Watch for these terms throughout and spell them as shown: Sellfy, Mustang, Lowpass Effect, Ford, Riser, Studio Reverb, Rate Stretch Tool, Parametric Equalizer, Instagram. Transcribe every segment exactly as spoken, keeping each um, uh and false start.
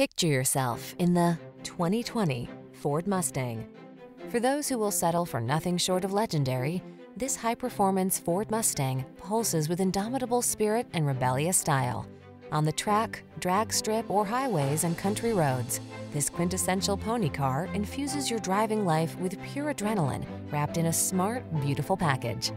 Picture yourself in the twenty twenty Ford Mustang. For those who will settle for nothing short of legendary, this high-performance Ford Mustang pulses with indomitable spirit and rebellious style. On the track, drag strip, or highways and country roads, this quintessential pony car infuses your driving life with pure adrenaline wrapped in a smart, beautiful package.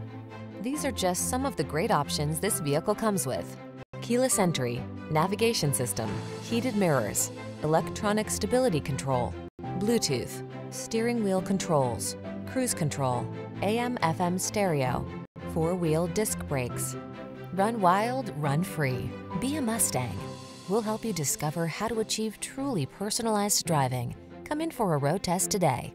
These are just some of the great options this vehicle comes with: keyless entry, navigation system, heated mirrors, electronic stability control, Bluetooth, steering wheel controls, cruise control, A M F M stereo, four-wheel disc brakes. Run wild, run free. Be a Mustang. We'll help you discover how to achieve truly personalized driving. Come in for a road test today.